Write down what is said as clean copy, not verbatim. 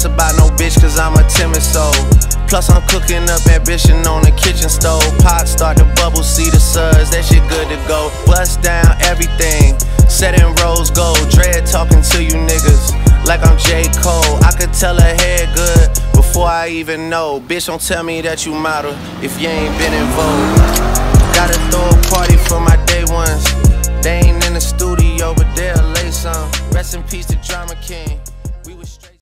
stress about no bitch, cause I'm a timid soul. Plus I'm cooking up ambition on the kitchen stove. Pot start to bubble, see the suds, that shit good to go. Bust down everything, set in rose gold. Dread talking to you niggas like I'm J. Cole. I could tell her head good before I even know. Bitch, don't tell me that you model if you ain't been in vogue. Gotta throw a party for my day ones. They ain't in the studio, but they'll lay some. Rest in peace to Drama King.